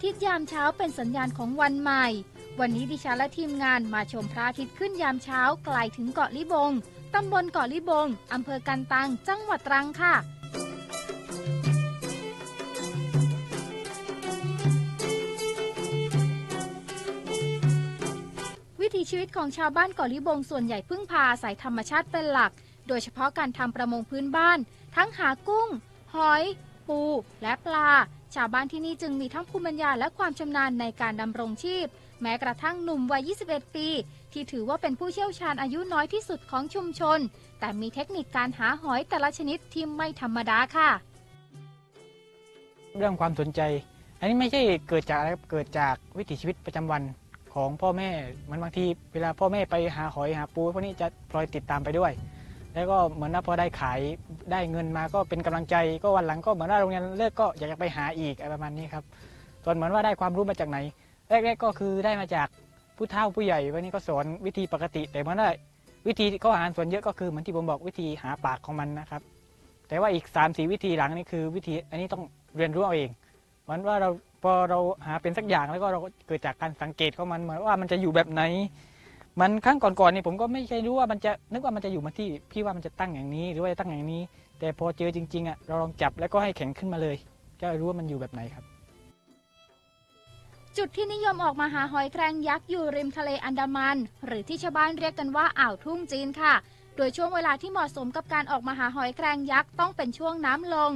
อาทิตย์ยามเช้าเป็นสัญญาณของวันใหม่วันนี้ดิฉันและทีมงานมาชมพระอาทิตย์ขึ้นยามเช้าไกลถึงเกาะลิบงตำบลเกาะลิบงอำเภอกันตังจังหวัดตรังค่ะวิถีชีวิตของชาวบ้านเกาะลิบงส่วนใหญ่พึ่งพาอาศัยธรรมชาติเป็นหลักโดยเฉพาะการทำประมงพื้นบ้านทั้งหากุ้งหอยปูและปลาชาวบ้านที่นี่จึงมีทั้งภูมิปัญญาและความชำนาญในการดำรงชีพแม้กระทั่งหนุ่มวัย 21 ปีที่ถือว่าเป็นผู้เชี่ยวชาญอายุน้อยที่สุดของชุมชนแต่มีเทคนิคการหาหอยแต่ละชนิดที่ไม่ธรรมดาค่ะเรื่องความสนใจอันนี้ไม่ใช่เกิดจากอะไรเกิดจากวิถีชีวิตประจำวันของพ่อแม่มันบางทีเวลาพ่อแม่ไปหาหอยหาปูพวกนี้จะพลอยติดตามไปด้วยแล้วก็เหมือนว่าพอได้ขายได้เงินมาก็เป็นกำลังใจก็วันหลังก็เหมือนว่าโรงเรียนเลิกก็อยากจะไปหาอีกอะไรประมาณนี้ครับส่วนเหมือนว่าได้ความรู้มาจากไหนแรกๆก็คือได้มาจากผู้เฒ่าผู้ใหญ่วันนี้ก็สอนวิธีปกติแต่มันได้วิธีก็หาส่วนเยอะก็คือเหมือนที่ผมบอกวิธีหาปากของมันนะครับแต่ว่าอีก 3-4 วิธีหลังนี่คือวิธีอันนี้ต้องเรียนรู้เอาเองเหมือนว่าเราพอเราหาเป็นสักอย่างแล้วก็เราเกิดจากการสังเกตของมันเหมือนว่ามันจะอยู่แบบไหนมันครั้งก่อนๆนี่ผมก็ไม่ใช่รู้ว่ามันจะนึกว่ามันจะอยู่มาที่พี่ว่ามันจะตั้งอย่างนี้หรือว่าจะตั้งอย่างนี้แต่พอเจอจริงๆอ่ะเราลองจับแล้วก็ให้แข็งขึ้นมาเลยจะรู้ว่ามันอยู่แบบไหนครับจุดที่นิยมออกมาหาหอยแครงยักษ์อยู่ริมทะเลอันดามันหรือที่ชาวบ้านเรียกกันว่าอ่าวทุ่งจีนค่ะโดยช่วงเวลาที่เหมาะสมกับการออกมาหาหอยแครงยักษ์ต้องเป็นช่วงน้ำลง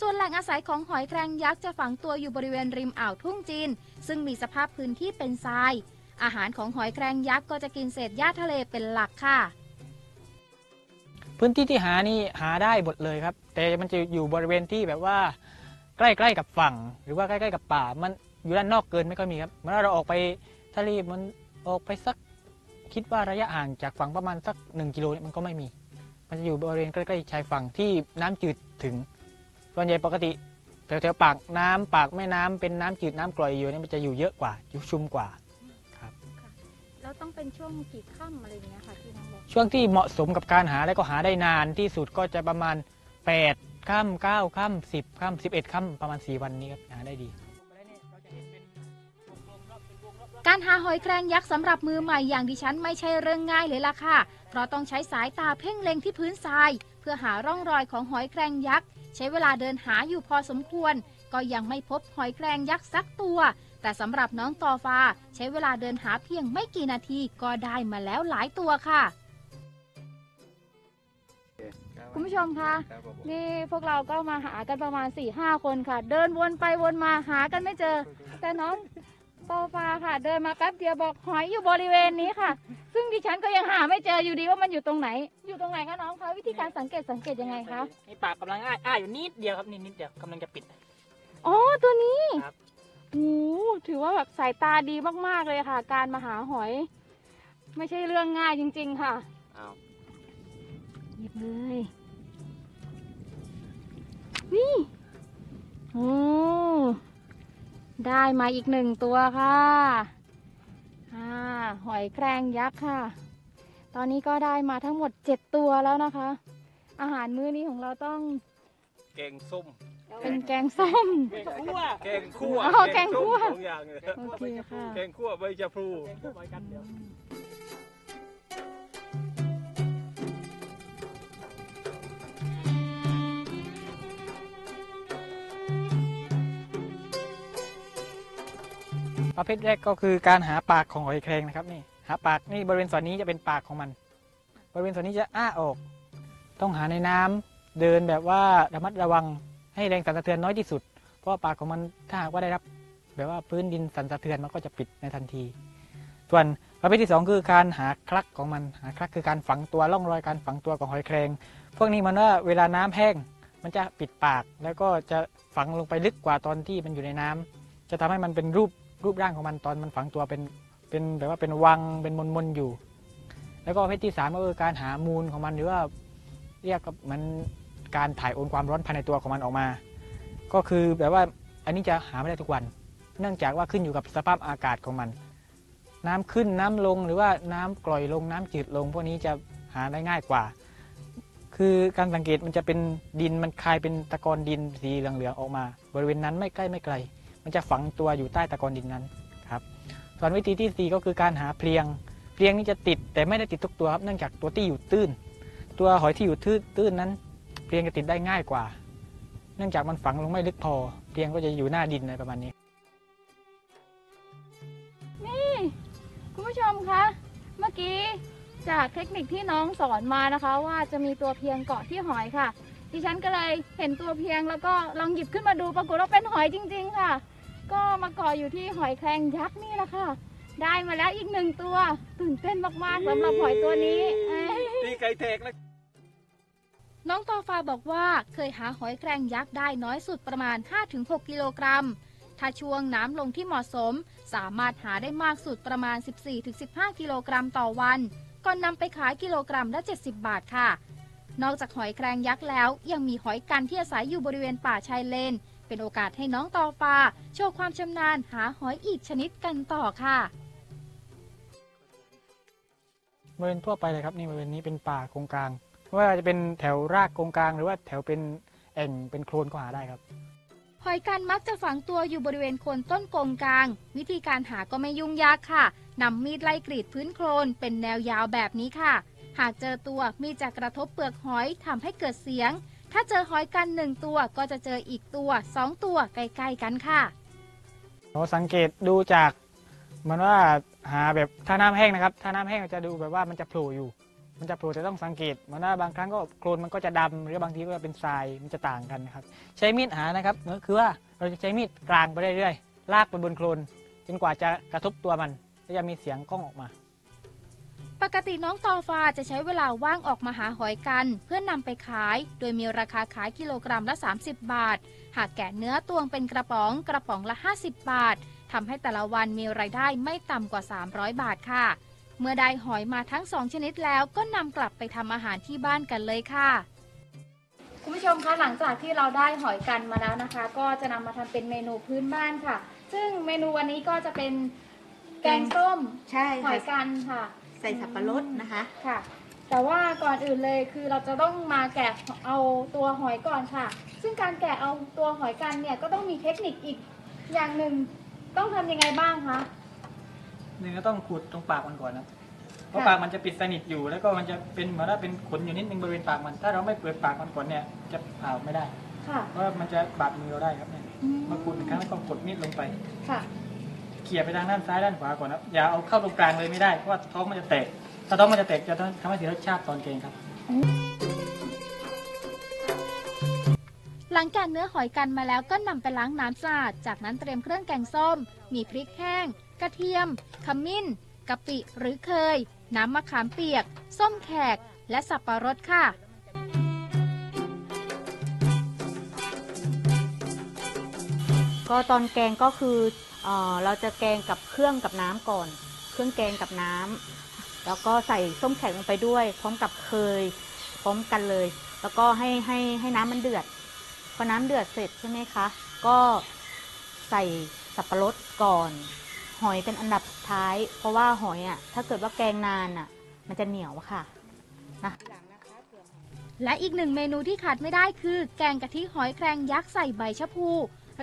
ส่วนแหล่งอาศัยของหอยแครงยักษ์จะฝังตัวอยู่บริเวณริมอ่าวทุ่งจีนซึ่งมีสภาพพื้นที่เป็นทรายอาหารของหอยแครงยักษ์ก็จะกินเศษหญ้าทะเลเป็นหลักค่ะพื้นที่ที่หานี่หาได้หมดเลยครับแต่มันจะอยู่บริเวณที่แบบว่าใกล้ๆกับฝั่งหรือว่าใกล้ๆกับป่ามันอยู่ด้านนอกเกินไม่ค่อยมีครับเมื่อเราออกไปทะเลมันออกไปสักคิดว่าระยะห่างจากฝั่งประมาณสัก1 กิโลเนี่ยมันก็ไม่มีมันจะอยู่บริเวณใกล้ๆชายฝั่งที่น้ำจืดถึงส่วนใหญ่ปกติแถวๆปากน้ำปากแม่น้ำเป็นน้ำจืดน้ำกร่อยอยู่เนี่ยมันจะอยู่เยอะกว่าอยู่ชุ่มกว่าครับแล้วต้องเป็นช่วงกี่ค่ำอะไรอย่างเงี้ยค่ะที่น้องบอกช่วงที่เหมาะสมกับการหาและก็หาได้นานที่สุดก็จะประมาณ8ค่ำ9ค่ำ10ค่ำ11ค่ำประมาณ4วันนี้ครับหาได้ดีการหาหอยแครงยักษ์สำหรับมือใหม่อย่างดิฉันไม่ใช่เรื่องง่ายเลยล่ะค่ะเพราะต้องใช้สายตาเพ่งเล็งที่พื้นทรายเพื่อหาร่องรอยของหอยแครงยักษ์ใช้เวลาเดินหาอยู่พอสมควรก็ยังไม่พบหอยแครงยักษ์สักตัวแต่สำหรับน้องตอฟ้าใช้เวลาเดินหาเพียงไม่กี่นาทีก็ได้มาแล้วหลายตัวค่ะคุณผู้ชมคะนี่พวกเราก็มาหากันประมาณ 4-5 คนค่ะเดินวนไปวนมาหากันไม่เจอแต่น้องโซฟาค่ะเดินมาแป๊บเดียวบอกหอยอยู่บริเวณนี้ค่ะซึ่งดิฉันก็ยังหาไม่เจออยู่ดีว่ามันอยู่ตรงไหนอยู่ตรงไหนคะน้องคะวิธีการสังเกตยังไงคะนี่ปากกำลังอ้าอยู่นิดเดียวครับนิดเดียวกำลังจะปิดอ๋อตัวนี้โอ้ถือว่าแบบสายตาดีมากๆเลยค่ะการมาหาหอยไม่ใช่เรื่องง่ายจริงๆค่ะหยิบเลยนี่โอ้ได้มาอีกหนึ่งตัวค่ะหอยแครงยักษ์ค่ะตอนนี้ก็ได้มาทั้งหมด7ตัวแล้วนะคะอาหารมื้อนี้ของเราต้องแกงส้มเป็นแกงส้มแกงคั่วแกงคั่วสองอย่างเลยโอเคค่ะแกงคั่วใบชะพลูประเภทแรกก็คือการหาปากของหอยแครงนะครับนี่หาปากนี่บริเวณส่วนนี้จะเป็นปากของมันบริเวณส่วนนี้จะอ้าออกต้องหาในน้ำเดินแบบว่าระมัดระวังให้แรงสั่นสะเทือนน้อยที่สุดเพราะปากของมันถ้าหากว่าได้รับแบบว่าพื้นดินสั่นสะเทือนมันก็จะปิดในทันทีส่วนประเภทที่2คือการหาคลักของมันหาคลักคือการฝังตัวร่องรอยการฝังตัวของหอยแครงพวกนี้มันว่าเวลาน้ำแห้งมันจะปิดปากแล้วก็จะฝังลงไปลึกกว่าตอนที่มันอยู่ในน้ำจะทำให้มันเป็นรูปร่างของมันตอนมันฝังตัวเป็นแบบว่าเป็นวังเป็นมนอยู่แล้วก็ประเภทที่3ก็คือการหามูลของมันหรือว่าเรียกมันการถ่ายโอนความร้อนภายในตัวของมันออกมาก็คือแบบว่าอันนี้จะหาไม่ได้ทุกวันเนื่องจากว่าขึ้นอยู่กับสภาพอากาศของมันน้ำขึ้นน้ำลงหรือว่าน้ำกร่อยลงน้ำจืดลงพวกนี้จะหาได้ง่ายกว่าคือการสังเกตมันจะเป็นดินมันคายเป็นตะกอนดินสีเหลืองๆออกมาบริเวณนั้นไม่ใกล้ไม่ไกล มันจะฝังตัวอยู่ใต้ตะกอนดินนั้นครับส่วนวิธีที่4ก็คือการหาเพลียงเพลียงนี้จะติดแต่ไม่ได้ติดทุกตัวครับเนื่องจากตัวที่อยู่ตื้นตัวหอยที่อยู่ตื้นนั้นเพลียงจะติดได้ง่ายกว่าเนื่องจากมันฝังลงไม่ลึกพอเพลียงก็จะอยู่หน้าดินอะไรประมาณนี้นี่คุณผู้ชมคะเมื่อกี้จากเทคนิคที่น้องสอนมานะคะว่าจะมีตัวเพลียงเกาะที่หอยค่ะดิฉันก็เลยเห็นตัวเพลียงแล้วก็ลองหยิบขึ้นมาดูปรากฏว่าเป็นหอยจริงๆค่ะก็มาเกาะอยู่ที่หอยแครงยักษ์นี่แหละค่ะได้มาแล้วอีก1ตัวตื่นเต้นมากๆสำหรับหอยตัวนี้ตีไก่แตกแล้วน้องตอฟ้าบอกว่าเคยหาหอยแครงยักษ์ได้น้อยสุดประมาณ 5-6 กิโลกรัมถ้าช่วงน้ำลงที่เหมาะสมสามารถหาได้มากสุดประมาณ 14-15 กิโลกรัมต่อวันก่อนนำไปขายกิโลกรัมละ70 บาทค่ะนอกจากหอยแครงยักษ์แล้วยังมีหอยกันที่อาศัยอยู่บริเวณป่าชายเลนเป็นโอกาสให้น้องตอฟ้าโชว์ความชำนาญหาหอยอีกชนิดกันต่อค่ะบริเวณทั่วไปเลยครับนี่บริเวณนี้เป็นป่าโกงกลางไม่ว่าจะเป็นแถวรากโกงกลางหรือว่าแถวเป็นแอ่งเป็นโคลนก็หาได้ครับหอยกันมักจะฝังตัวอยู่บริเวณโคนต้นโกงกลางวิธีการหาก็ไม่ยุ่งยากค่ะนำมีดไล่กรีดพื้นโคลนเป็นแนวยาวแบบนี้ค่ะหากเจอตัวมีดจะกระทบเปลือกหอยทำให้เกิดเสียงถ้าเจอหอยกัน1ตัวก็จะเจออีกตัว2ตัวใกล้ๆกันค่ะเราสังเกตดูจากมันว่าหาแบบท่าน้ำแห้งนะครับท่าน้ำแห้งจะดูแบบว่ามันจะโผล่อยู่มันจะโผล่จะต้องสังเกตมันว่าบางครั้งก็โคลนมันก็จะดำหรือบางทีก็เป็นทรายมันจะต่างกันนะครับใช้มีดหานะครับก็คือว่าเราจะใช้มีดกลางไปเรื่อยๆลากไปบนโคลนจนกว่าจะกระทบตัวมันก็จะมีเสียงก้องออกมาปกติน้องตอฟ้าจะใช้เวลาว่างออกมาหาหอยกันเพื่อนำไปขายโดยมีราคาขายกิโลกรัมละ30 บาทหากแกะเนื้อตวงเป็นกระป๋องละ50 บาททำให้แต่ละวันมีรายได้ไม่ต่ำกว่า300 บาทค่ะเมื่อได้หอยมาทั้ง2ชนิดแล้วก็นำกลับไปทำอาหารที่บ้านกันเลยค่ะคุณผู้ชมคะหลังจากที่เราได้หอยกันมาแล้วนะคะก็จะนำมาทำเป็นเมนูพื้นบ้านค่ะซึ่งเมนูวันนี้ก็จะเป็นแกงส้มหอยกันค่ะใส่สับปะรดนะคะค่ะแต่ว่าก่อนอื่นเลยคือเราจะต้องมาแกะเอาตัวหอยก่อนค่ะซึ่งการแกะเอาตัวหอยกันเนี่ยก็ต้องมีเทคนิคอีกอย่างหนึ่งต้องทำยังไงบ้างคะหนึ่งก็ต้องขูดตรงปากมันก่อนนะเพราะปากมันจะปิดสนิทอยู่แล้วก็มันจะเป็นเหมือนว่าเป็นขนอยู่นิดนึงบริเวณปากมันถ้าเราไม่เปิดปากมันก่อนเนี่ยจะผ่าไม่ได้ค่ะเพราะมันจะบาดมือเราได้ครับเนี่ยมาขูดครั้งก็กดมีดลงไปค่ะเขี่ยไปทางด้านซ้ายด้านขวาก่อนนะอย่าเอาเข้าตรงกลางเลยไม่ได้เพราะว่าท้องมันจะแตกถ้าท้องมันจะแตกจะทำให้เสียรสชาติตอนเกงครับหลังจากเนื้อหอยกันมาแล้วก็นำไปล้างน้ำสะอาดจากนั้นเตรียมเครื่องแกงส้มมีพริกแห้งกระเทียมขมิ้นกะปิหรือเคยน้ำมะขามเปียกส้มแขกและสับปะรดค่ะก็ตอนแกงก็คือเราจะแกงกับเครื่องกับน้ำก่อนเครื่องแกงกับน้ำแล้วก็ใส่ส้มแขกลงไปด้วยพร้อมกับเคยพร้อมกันเลยแล้วก็ให้น้ำมันเดือดพอน้ำเดือดเสร็จใช่ไหมคะก็ใส่สับปะรดก่อนหอยเป็นอันดับสุดท้ายเพราะว่าหอยอ่ะถ้าเกิดว่าแกงนานอ่ะมันจะเหนียวค่ะนะและอีก1เมนูที่ขาดไม่ได้คือแกงกะทิหอยแครงยักษ์ใส่ใบชะพู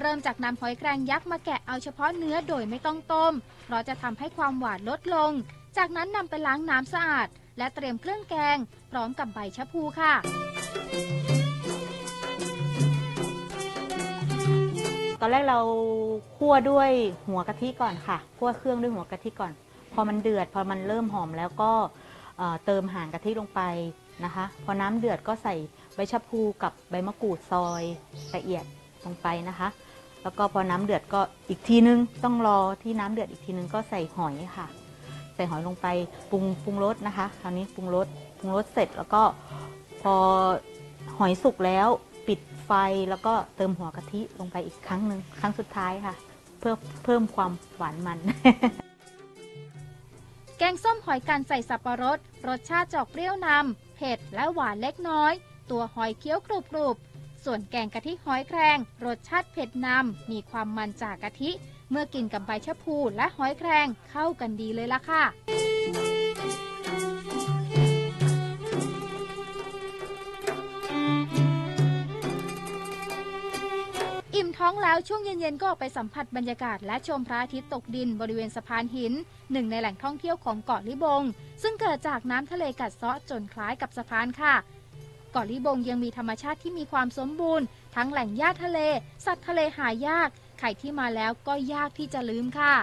เริ่มจากนำหอยแครงยักษ์มาแกะเอาเฉพาะเนื้อโดยไม่ต้องต้มเพราะจะทำให้ความหวานลดลงจากนั้นนำไปล้างน้ำสะอาดและเตรียมเครื่องแกงพร้อมกับใบชะพูค่ะตอนแรกเราคั่วด้วยหัวกะทิก่อนค่ะคั่วเครื่องด้วยหัวกะทิก่อนพอมันเดือดพอมันเริ่มหอมแล้วก็เติมหางกะทิลงไปนะคะพอน้ำเดือดก็ใส่ใบชะพูกับใบมะกรูดซอยละเอียดลงไปนะคะแล้วก็พอน้ำเดือดก็อีกทีนึงต้องรอที่น้ำเดือดอีกทีนึงก็ใส่หอยค่ะใส่หอยลงไปปรุงรสนะคะคราวนี้ปรุงรสเสร็จแล้วก็พอหอยสุกแล้วปิดไฟแล้วก็เติมหัวกะทิลงไปอีกครั้งหนึ่งครั้งสุดท้ายค่ะเพิ่มความหวานมัน แกงส้มหอยกันใส่สับปะรดรสชาติจะออกเปรี้ยวนำเผ็ดและหวานเล็กน้อยตัวหอยเคี้ยวกรุบส่วนแกงกะทิหอยแครงรสชาติเผ็ดนำมีความมันจากกะทิเมื่อกินกับใบชะพูและหอยแครงเข้ากันดีเลยล่ะค่ะอิ่มท้อง ท้องแล้วช่วงเย็นๆก็ออกไปสัมผัสบรรยากาศและชมพระอาทิตย์ตกดินบริเวณสะพานหินหนึ่งในแหล่งท่องเที่ยวของเกาะลิบงซึ่งเกิดจากน้ำทะเลกัดเซาะจนคล้ายกับสะพานค่ะเกาะลิบงยังมีธรรมชาติที่มีความสมบูรณ์ทั้งแหล่งหญ้าทะเลสัตว์ทะเลหายากใครที่มาแล้วก็ยากที่จะลืมค่ะ